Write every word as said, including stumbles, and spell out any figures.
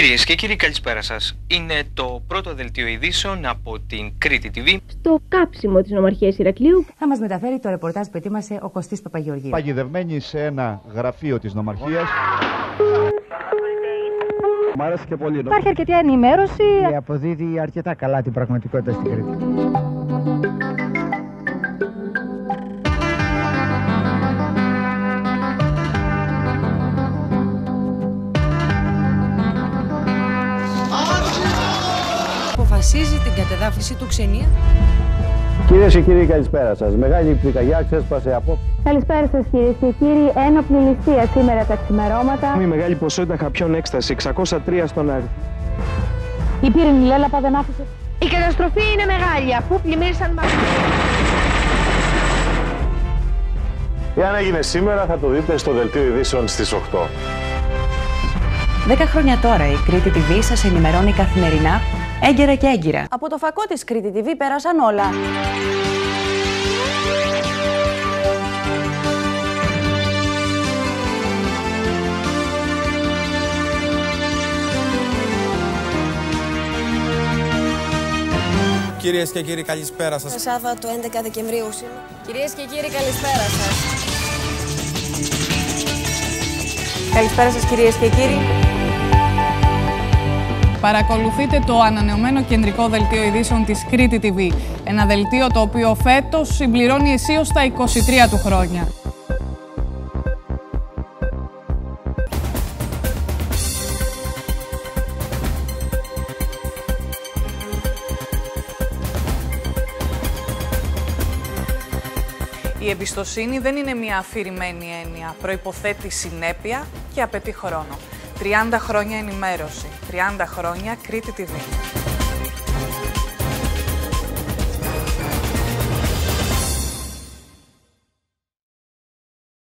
Κυρίες και κύριοι, καλησπέρα σας. Είναι το πρώτο δελτίο ειδήσεων από την Κρήτη τι βι. Στο κάψιμο της νομαρχίας Ηρακλείου θα μας μεταφέρει το ρεπορτάζ που ετοίμασε ο Κωστής Παπαγεωργίου. Παγιδευμένη σε ένα γραφείο της νομαρχίας. Μ' άρεσε και πολύ. Υπάρχει αρκετή ενημέρωση. Και αποδίδει αρκετά καλά την πραγματικότητα στην Κρήτη. Αποφασίζει την κατεδάφιση του Ξενία. Κυρίες και κύριοι, καλησπέρα σας. Μεγάλη πυρκαγιά ξέσπασε από... Καλησπέρα σας, κυρίες και κύριοι. Ένοπλη ληστεία σήμερα τα ξημερώματα. Με μεγάλη ποσότητα χαπιών έκσταση, εξακόσια τρία στον αριθμό. Η πύρινη λέλαπα δεν άφησε. Η καταστροφή είναι μεγάλη, αφού πλημμύρισαν μαζί. Εάν έγινε σήμερα, θα το δείτε στο δελτίο ειδήσεων στις οκτώ. δέκα χρόνια τώρα η Κρήτη τι βι σας ενημερώνει καθημερινά, έγκαιρα και έγκυρα. Από το φακό της Κρήτη τι βι πέρασαν όλα. Κυρίες και κύριοι, καλησπέρα σας. Το Σάββατο έντεκα Δεκεμβρίου σήμερα. Κυρίες και κύριοι, καλησπέρα σας. Καλησπέρα σας, κυρίες και κύριοι. Παρακολουθείτε το ανανεωμένο κεντρικό δελτίο ειδήσεων της Κρήτη τι βι. Ένα δελτίο το οποίο φέτος συμπληρώνει αισίως τα είκοσι τρία του χρόνια. Η εμπιστοσύνη δεν είναι μια αφηρημένη έννοια. Προϋποθέτει συνέπεια και απαιτεί χρόνο. τριάντα χρόνια ενημέρωση. τριάντα χρόνια Κρήτη τι βι.